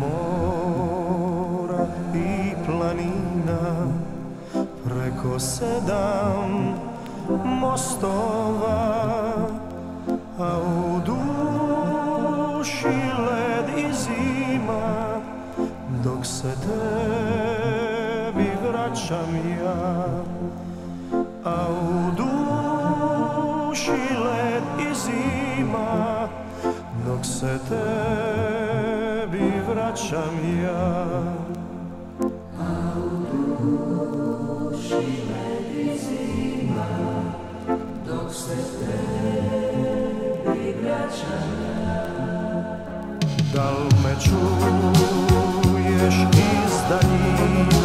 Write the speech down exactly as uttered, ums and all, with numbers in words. Mora I planina, preko sedam mostova, a u duši led I zima, dok se tebi vraćam ja, a u duši led I zima, dok se tebi vraćam ja, a u duši ledi zima, dok se tebi vraćam ja. Da li me čuješ iz daljine?